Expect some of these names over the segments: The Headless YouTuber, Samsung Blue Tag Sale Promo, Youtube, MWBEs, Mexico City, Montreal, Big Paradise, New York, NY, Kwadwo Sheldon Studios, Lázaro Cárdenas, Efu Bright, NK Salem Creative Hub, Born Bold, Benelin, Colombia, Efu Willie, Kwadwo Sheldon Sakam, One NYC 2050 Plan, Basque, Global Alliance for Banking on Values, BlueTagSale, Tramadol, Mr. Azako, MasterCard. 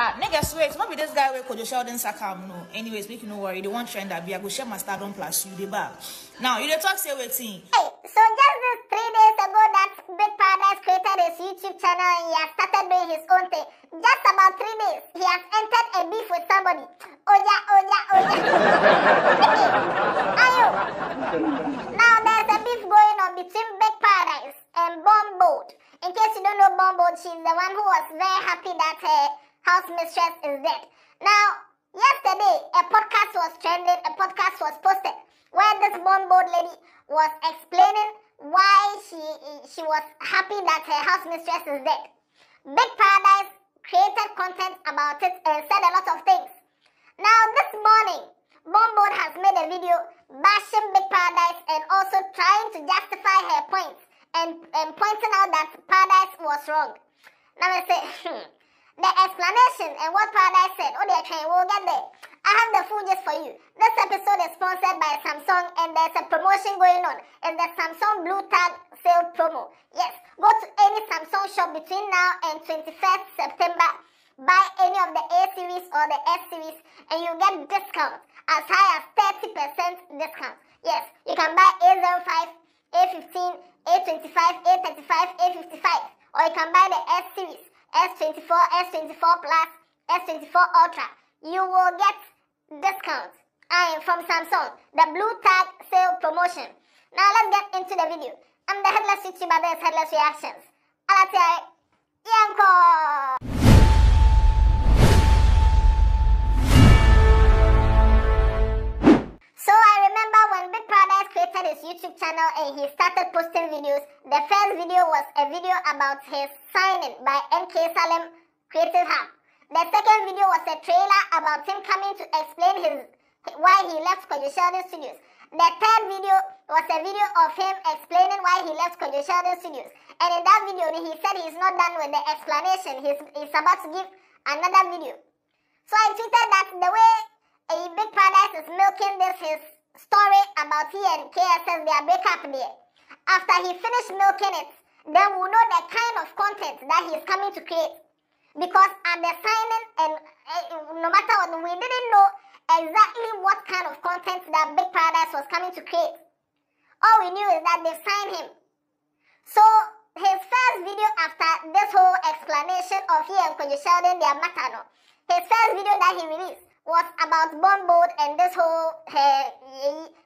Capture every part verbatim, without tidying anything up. Ah, niggas, wait, maybe this guy with Kwadwo Sheldon Sakam, no. Anyways, make you no worry. The one trend that be I go share my stardom plus you, the back. Now, you the talk say waiting. Hey, so just this three days ago that Big Paradise created his YouTube channel and he has started doing his own thing. Just about three days, he has entered a beef with somebody. Oh yeah, oh yeah, oh yeah. Are you? Now, there's a beef going on between Big Paradise and Born Bold. In case you don't know Born Bold, she's the one who was very happy that her house mistress is dead. Now, yesterday, a podcast was trending, a podcast was posted where this Born Bold lady was explaining why she she was happy that her house mistress is dead. Big Paradise created content about it and said a lot of things. Now, this morning, Born Bold has made a video bashing Big Paradise and also trying to justify her points and, and pointing out that Paradise was wrong. Now, I say, hmm. The explanation and what Paradise said, oh dear, train, we'll get there. I have the full gist for you. This episode is sponsored by Samsung and there's a promotion going on. It's the Samsung Blue Tag Sale Promo. Yes, go to any Samsung shop between now and twenty-first September. Buy any of the A series or the S series and you get discounts as high as thirty percent discount. Yes, you can buy A zero five, A fifteen, A twenty-five, A thirty-five, A fifty-five, or you can buy the S series. S twenty-four, S twenty-four Plus, S twenty-four Ultra. You will get discounts. I am from Samsung, the Blue Tag Sale Promotion. Now let's get into the video. I'm the Headless YouTuber, there's Headless Reactions. Alatiai, Yanko! So I remember when Big Paradise created his YouTube channel and he started posting videos, the first video was a video about his signing by N K Salem Creative Hub. The second video was a trailer about him coming to explain his why he left Kwadwo Sheldon Studios. The third video was a video of him explaining why he left Kwadwo Sheldon Studios. And in that video, he said he's not done with the explanation. He's, he's about to give another video. So I tweeted that the way a Big Paradise is milking this his story about he and K S S, their breakup there. After he finished milking it, then we'll know the kind of content that he's coming to create. Because at the signing, and uh, no matter what, we didn't know exactly what kind of content that Big Paradise was coming to create. All we knew is that they signed him. So, his first video after this whole explanation of he and Kwadwo Sheldon, their matter, no, his first video that he released was about Born Bold and this whole uh,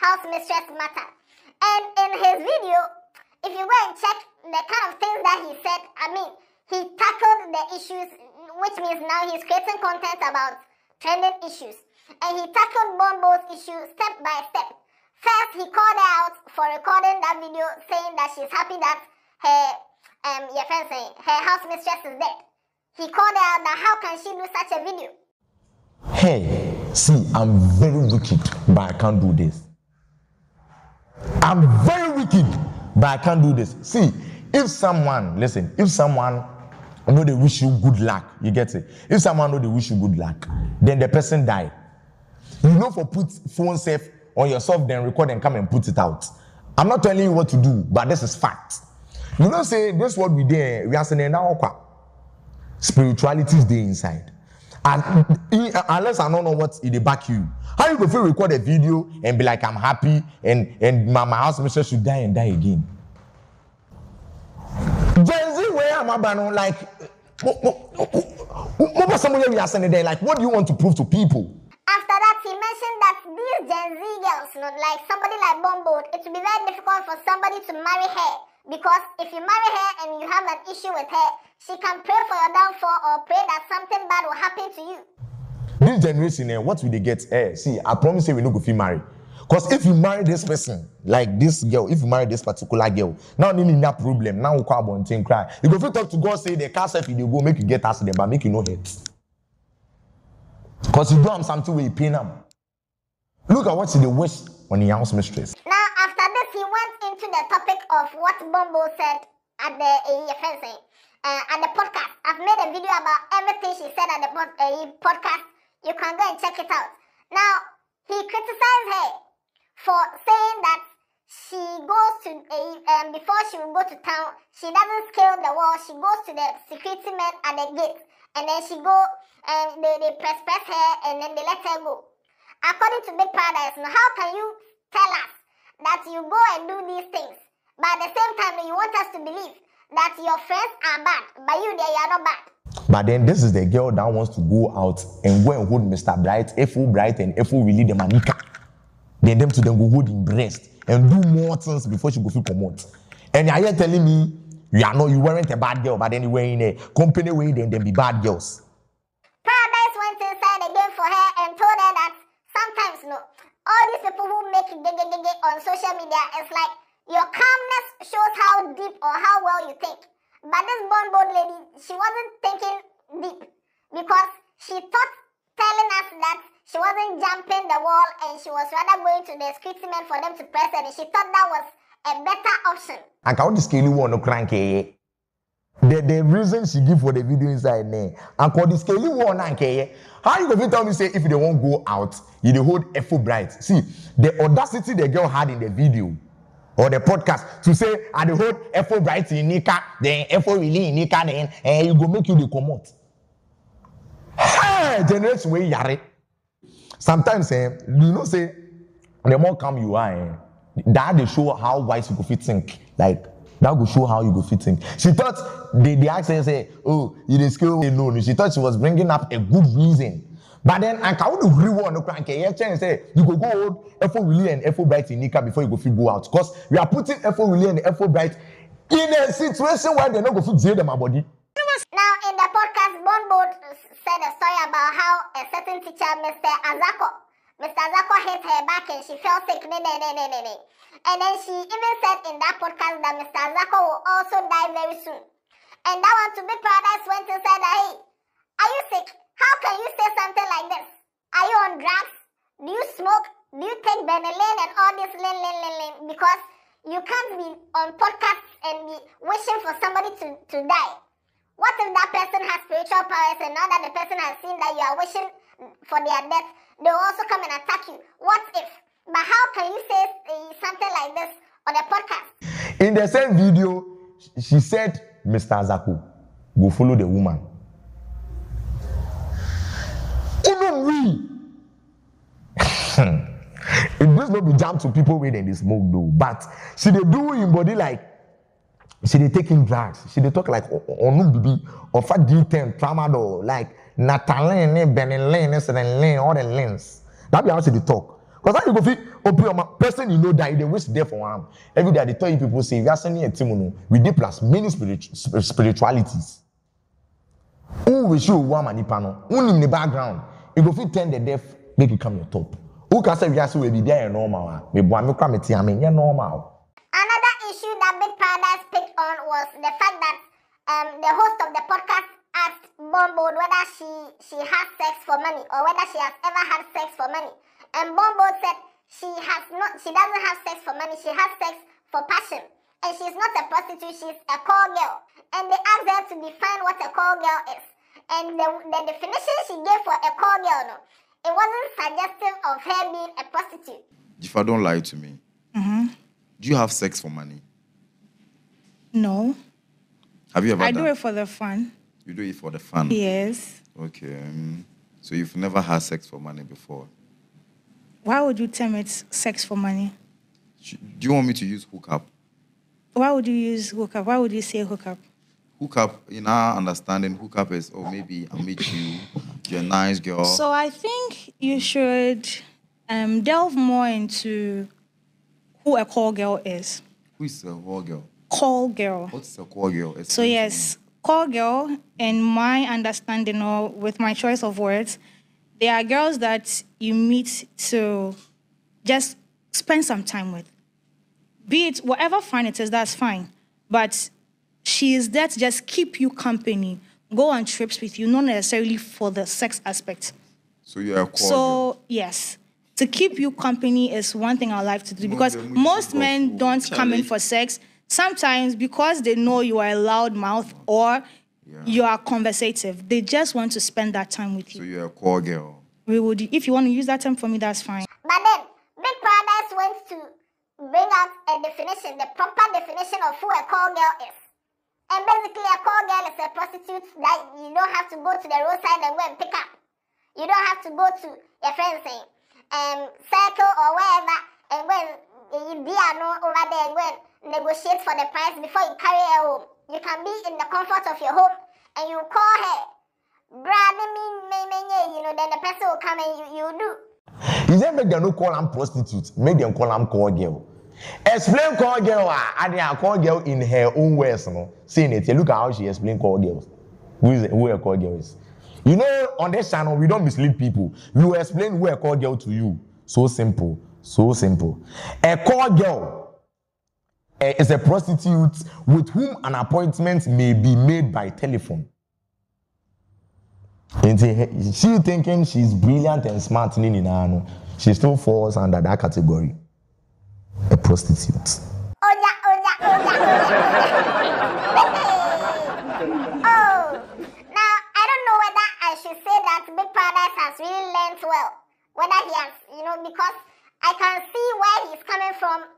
house mistress matter. And in his video, if you go and check the kind of things that he said, I mean, he tackled the issues, which means now he's creating content about trending issues. And he tackled Born Bold's issue step by step. First, he called her out for recording that video saying that she's happy that her, um, your friend saying, her house mistress is dead. He called her out that how can she do such a video? Hey, see, I'm very wicked, but I can't do this. I'm very wicked, but I can't do this. See, if someone, listen, if someone know they wish you good luck, you get it? If someone know they wish you good luck, then the person die. You know for put phone safe on yourself, then record and come and put it out. I'm not telling you what to do, but this is fact. You know, say, this is what we did, we are saying now, spirituality is there inside. And unless I don't know what they back you, how you go feel record a video and be like I'm happy and and my, my house mistress should die and die again. Gen Z, where am I? Like, what was somebody we are saying today? Like, what do you want to prove to people? After that, he mentioned that these Gen Z girls, you know, like somebody like Born Bold, it will be very difficult for somebody to marry her. Because if you marry her and you have an issue with her, she can pray for your downfall or pray that something bad will happen to you. This generation, eh, what will they get? Eh, see, I promise you, we no go fit marry. Because if you marry this person, like this girl, if you marry this particular girl, now you need that problem. Now you can't one thing cry. You go fit talk to God, say the cast if you go make you get accident, but make you no hurt. Because you do something where you pain them. Look at what she wish on the house mistress. Now after this, he went into the topic of what Born Bold said at the uh, fencing, uh, at the podcast. I've made a video about everything she said at the uh, podcast. You can go and check it out. Now he criticized her for saying that she goes to uh, um, before she will go to town, she doesn't scale the wall. She goes to the security men at the gate, and then she go and they, they press press her and then they let her go. According to Big Paradise, now how can you tell us that you go and do these things, but at the same time you want us to believe that your friends are bad, but you they are not bad? But then this is the girl that wants to go out and go and hold Mister Bright, Efu Bright and Efu really the manika. Then them to them go hold in breast and do more things before she go feel commot. And you are telling me you are not, you weren't a bad girl, but then you were in a company where then they be bad girls. Paradise went inside again for her and told her that sometimes no, all these people who make dege on social media, it's like your calmness shows how deep or how well you think. But this Born Bold lady, she wasn't thinking deep because she thought telling us that she wasn't jumping the wall and she was rather going to the screechman for them to press her, and she thought that was a better option. And how this scale one no cranky. The the reason she give for the video inside there, and call the scale one anke. How you gonna tell me say if they won't go out, you they hold F O Bright? See the audacity the girl had in the video or the podcast to say I the hold F O Bright in Nika, then F O really in Nika, then and you go make you the commot. Hey, generation way yare. Sometimes eh, you know say the more calm you are. Eh, that they show how wise you go fit think. Like, that will show how you go fit think. She thought, they, they asked her, say, oh, you didn't scale alone. She thought she was bringing up a good reason. But then, I can't agree one, I can't say, you go go hold F O Willie and F O Bright in Nika before you go fit go out. Because we are putting F O Willie and F O Bright in a situation where they're not going to fit them about it. Now, in the podcast, Born Bold said a story about how a certain teacher, Mister Azako, Mister Azako hit her back and she fell sick. Ne, ne, ne, ne, ne, ne. And then she even said in that podcast that Mister Azako will also die very soon. And that one to Big Paradise went and said that, hey, are you sick? How can you say something like this? Are you on drugs? Do you smoke? Do you take Benelin and all this lin, lin, lin, lin? Because you can't be on podcasts and be wishing for somebody to, to die. What if that person has spiritual powers and now that the person has seen that you are wishing for their death, they will also come and attack you? What if? But how can you say something like this on a podcast? In the same video, she said, Mister Azako, go follow the woman. Even we. It must not be jammed to people when they smoke though. But she they do in body like, she they taking drugs. She they talk like, Onubbi, Ofa D ten, Tramadol, like, Natalene, Benelene, Serenlene, all the lanes. That be how she they talk. Because how you go fit open your mouth, person you know that they waste there for harm. Every day they tell you people say, we are sending a team, we dey plus many spiritualities. Who will show one man panel? Who in the background? You go fit turn the deaf, make you come your top. Who can say we are so we be there normal? We boy me come to me, normal. Another issue that Big Paradise picked on was the fact that um, the host of the podcast asked Born Bold whether she she has sex for money or whether she has ever had sex for money. And Born Bold said she has not, she doesn't have sex for money, she has sex for passion. And she's not a prostitute, she's a call girl. And they asked her to define what a call girl is. And the, the definition she gave for a call girl, no, it wasn't suggestive of her being a prostitute. If I don't lie to me, mm-hmm. Do you have sex for money? No. Have you ever I done? do it for the fun. You do it for the fun? Yes. Okay. So you've never had sex for money before? Why would you term it sex for money? Do you want me to use hookup? Why would you use hookup? Why would you say hookup? Hookup, in our understanding, hookup is, oh, maybe I meet you, you're a nice girl. So I think you should um, delve more into who a call girl is. Who is a call girl? Call girl. What's a call girl? It's so amazing. Yes, call girl, in my understanding or with my choice of words, there are girls that you meet to just spend some time with. Be it whatever fun it is, that's fine. But she is there to just keep you company, go on trips with you, not necessarily for the sex aspect. So you are so girl. Yes, to keep you company is one thing I like to do because most, most men don't come in for sex. Sometimes because they know you are a loud mouth or yeah. You are conversative. They just want to spend that time with you. So you're a call girl. We would, if you want to use that term for me, that's fine. But then, Big Paradise wants to bring out a definition, the proper definition of who a call girl is. And basically a call girl is a prostitute that you don't have to go to the roadside and go and pick up. You don't have to go to your friend's saying, um, circle or wherever and go and you be over there and go and negotiate for the price before you carry her home. You can be in the comfort of your home and you call her. Brother, me, me, me, you know, then the person will come and you, you do. You then make them no call them prostitutes, make them call them call girl. Explain call girl, and they call girl in her own words, you know, saying it. You look at how she explains call girls, who, is, who a call girl is. You know, on this channel, we don't mislead people. We will explain who a call girl to you. So simple, so simple. A call girl is a prostitute with whom an appointment may be made by telephone. She thinking she's brilliant and smart, she still falls under that category. A prostitute. Oh yeah, oh yeah, oh yeah, oh yeah. Oh, now I don't know whether I should say that Big Paradise has really learned well. Whether he has, you know, because I can see where he's coming from,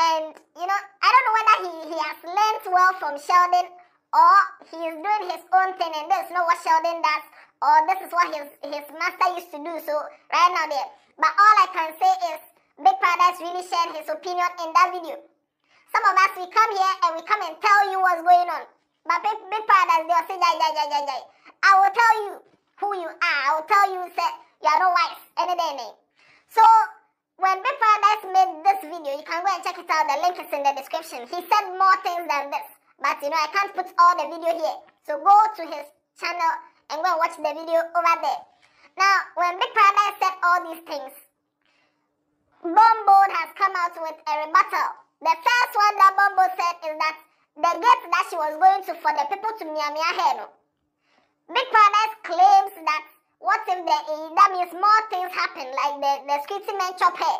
and you know, I don't know whether he he has learned well from Sheldon, or he is doing his own thing, and this is not what Sheldon does, or this is what his his master used to do. So right now there, but all I can say is, Big Paradise really shared his opinion in that video. Some of us, we come here and we come and tell you what's going on. But Big, Big Paradise, they'll say, yeah, yeah, yeah, yeah, yeah. I will tell you who you are. I will tell you that you are no wife, any day, name. So, when Big Paradise made this video, you can go and check it out. The link is in the description. He said more things than this. But, you know, I can't put all the video here. So, go to his channel and go and watch the video over there. Now, when Big Paradise said all these things, Born Bold has come out with a rebuttal. The first one that Born Bold said is that the gift that she was going to for the people to mia mia her, no. Big Paradise claims that what if the, that means more things happen, like the, the security men chop hair.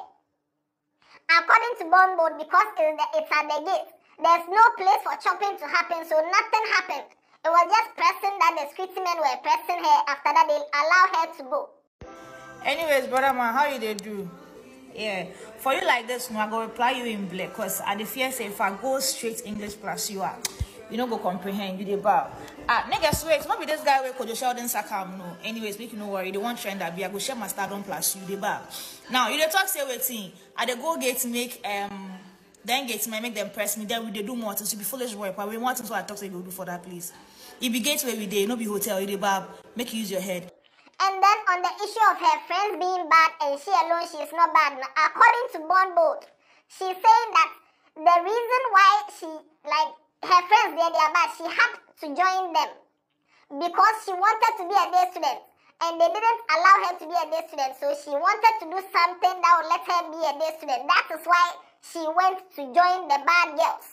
According to Born Bold, because it's, the, it's at the gate, there's no place for chopping to happen, so nothing happened. It was just pressing that the security men were pressing her, after that they allow her to go. Anyways, brother man, how you they do? Yeah, for you like this, no, I'm going to reply you in black, because at the fear say, if I go straight English plus you are, you don't go comprehend, you dey bow. Ah, niggas, wait, maybe this guy will Kwadwo Sheldon Sakam, no. Anyways, make you no worry, they won't trend that be, I go share my stardom plus you, they bow. Now, you dey talk, say, waiting, at the go gate, make, um, then gate, make them press me, then we dey do more things, so be foolish work, but we want things so I talk to you, do for that place. It be gateway we dey, no be hotel, you dey bow, make you use your head. And then on the issue of her friends being bad and she alone, she is not bad. Now, according to Born Bold, she's saying that the reason why she, like, her friends, they, they are bad, she had to join them because she wanted to be a day student and they didn't allow her to be a day student. So she wanted to do something that would let her be a day student. That is why she went to join the bad girls.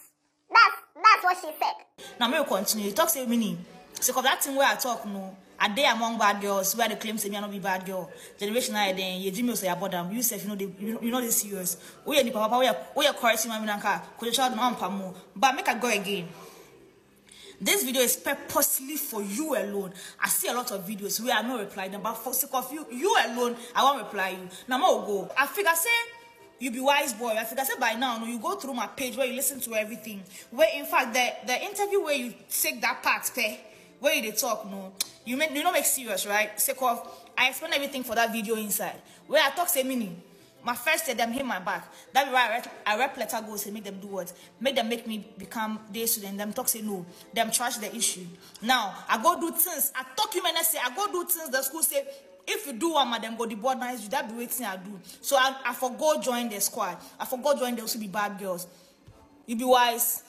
That's, that's what she said. Now, we will continue. You talk to me. So, because that thing where I talk, no. Are they among bad girls where they claim to be not be bad girl? Generation I then you dream yourself about them. You say you know they you know they serious. We are the papa we are we are correcting my minanka. Could child mom pamo. But make I go again. This video is purposely for you alone. I see a lot of videos where I no reply them, but for sake of you, you alone, I won't reply you. Now more go. I figure say you be wise boy. I think I said by now, no, you go through my page where you listen to everything. Where in fact the the interview where you take that part, okay? Where they talk, no. You make you don't make serious, right? Sake of I explain everything for that video inside. Where I talk say meaning. My first said them hit my back. That's why I rep letter goals and make them do what? Make them make me become day student. Them talk say no. Them trash the issue. Now I go do things. I talk you man I say I go do things. The school say if you do one madam go the board nice you that be waiting I do. So I I forgot join the squad. I forgot join those who be bad girls. You be wise.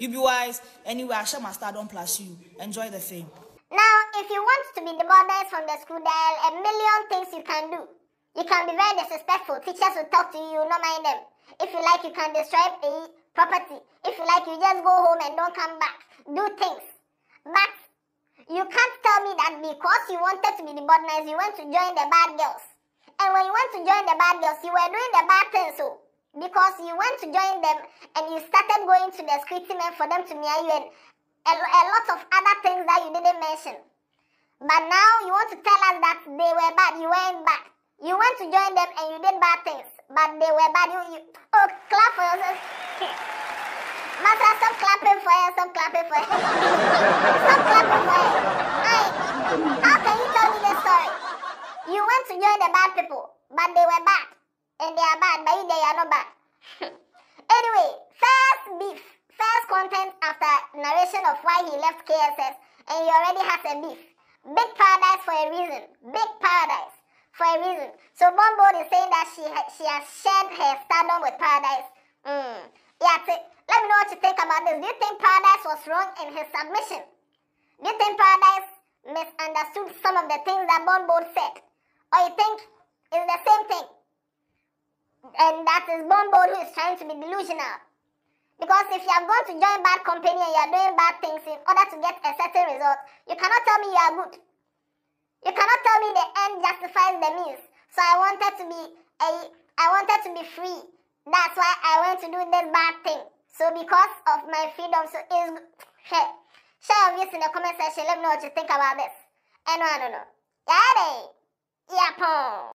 You be wise. Anyway, I shall my stardom plus you. Enjoy the fame. Now, if you want to be the boarders from the school, there are a million things you can do. You can be very disrespectful. Teachers will talk to you, you will not mind them. If you like, you can destroy a property. If you like, you just go home and don't come back. Do things. But you can't tell me that because you wanted to be the boarders, you went to join the bad girls. And when you went to join the bad girls, you were doing the bad things, so. Because you went to join them and you started going to the security men for them to near you and a, a lot of other things that you didn't mention. But now you want to tell us that they were bad, you weren't bad. You went to join them and you did bad things, but they were bad. You, you, oh, clap for yourself. Master, stop clapping for her, stop clapping for her. Stop clapping for her. Hey, how can you tell me this story? You went to join the bad people, but they were bad. And they are bad, but you, they are not bad. Anyway, first beef. First content after narration of why he left K S S. And he already has a beef. Big Paradise for a reason. Big Paradise for a reason. So Born Bold is saying that she, ha she has shared her stardom with Paradise. Mm. Yeah, let me know what you think about this. Do you think Paradise was wrong in his submission? Do you think Paradise misunderstood some of the things that Born Bold said? Or you think it's the same thing? And that is Born Bold who is trying to be delusional. Because if you are going to join bad company and you are doing bad things in order to get a certain result, you cannot tell me you are good. You cannot tell me the end justifies the means. So I wanted to be a, I wanted to be free. That's why I went to do this bad thing. So because of my freedom, so it's good. Share, share your views in the comment section. Let me know what you think about this. And I don't know. Yeah, yeah, pong.